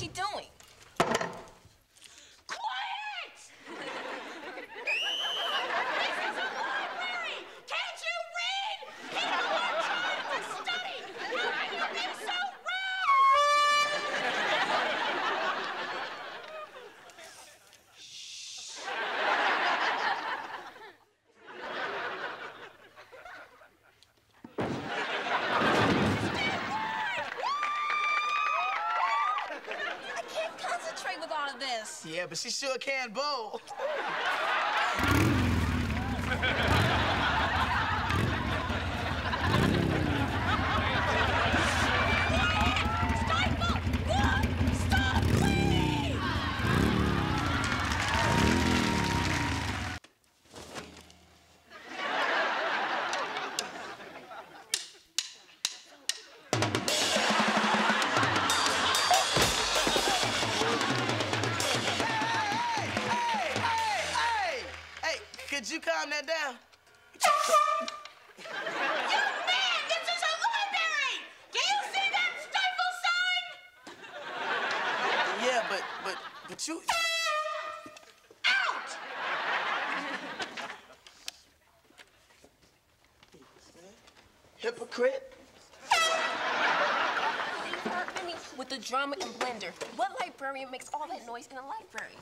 she doing? Quiet! This is a library! Can't you read? People are trying to study! You're being so this. Yeah, but she sure can bowl. Stop, please! Could you calm that down? You man, this is a library! Can you see that stifle sign? Yeah, but you... Out! Hypocrite? With the drama and blender. What librarian makes all that noise in a library?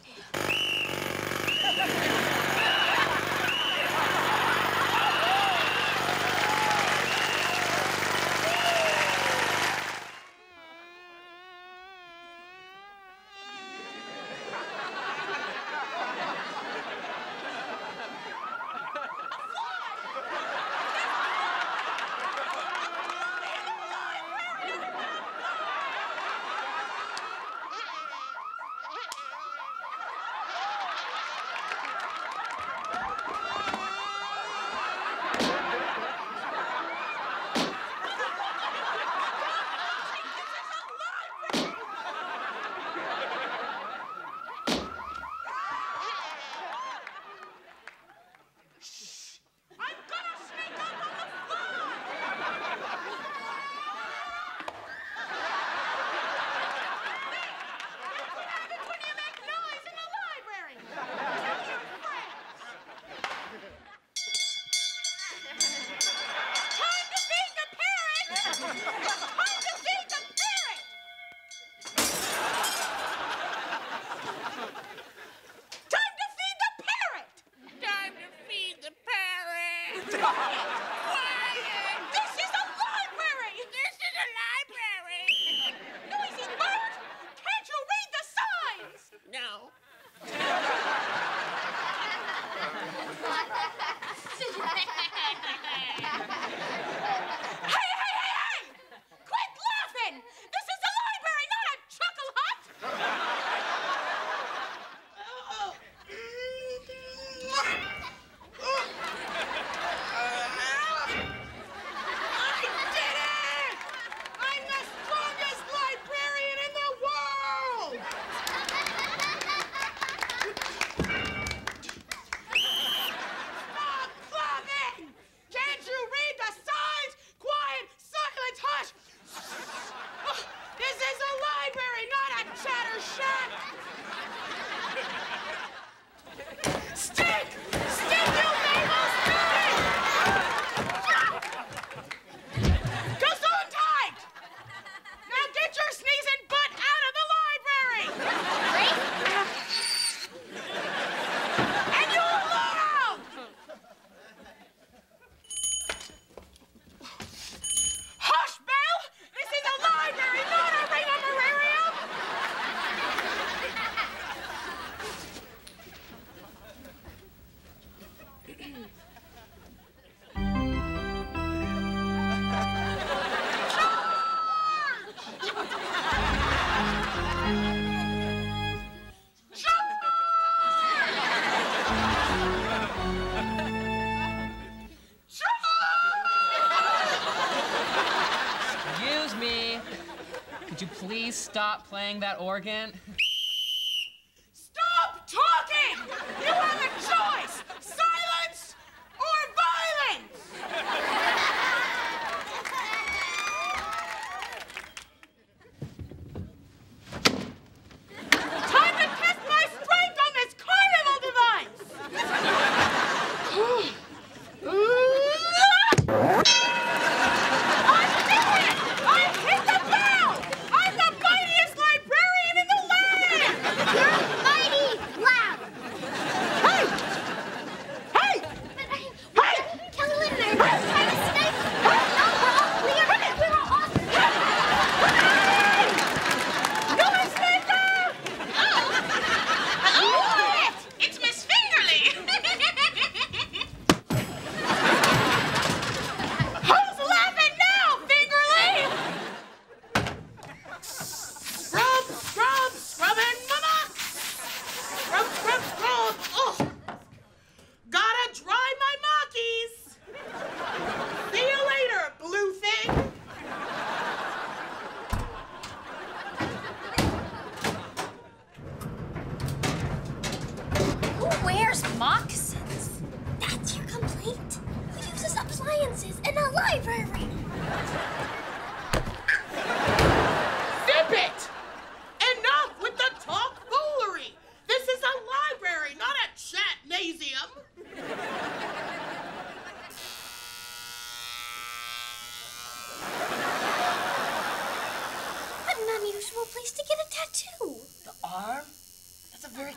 Could you please stop playing that organ? Stop talking! You have a choice! Silence or violence!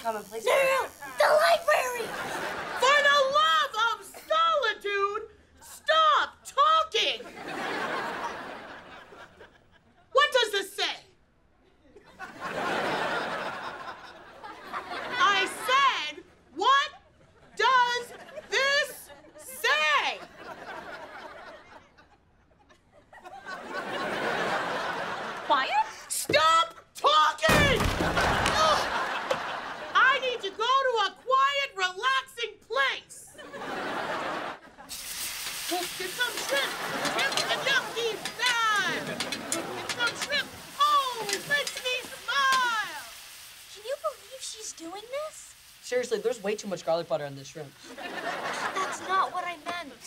come and please... No, no, no! The library! For the love of solitude, stop talking! What does this say? I said, what does this say? Quiet? Stop talking! I need to go to a quiet, relaxing place. Get some shrimp. Shrimp the ducky time. Get some shrimp. Oh, it makes me smile. Can you believe she's doing this? Seriously, there's way too much garlic butter on this shrimp. That's not what I meant.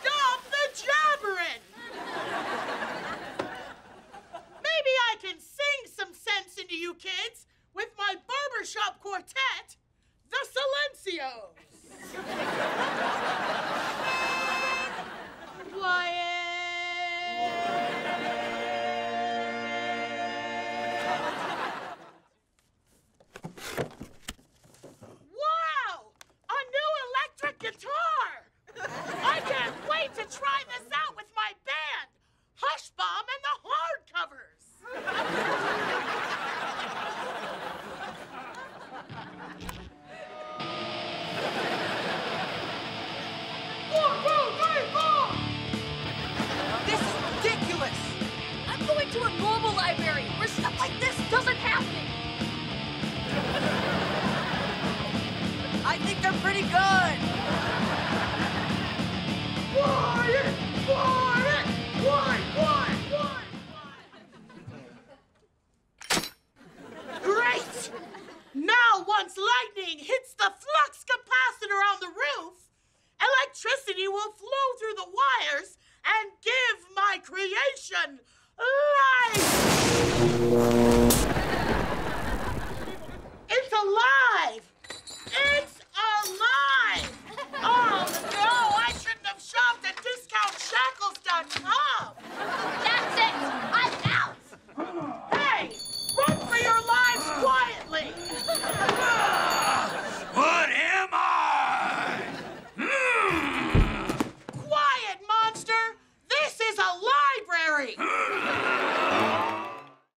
Stop the jabbering. Maybe I can sing some sense into you kids with my barbershop quartet, The Silencios. Quiet. And give my creation life!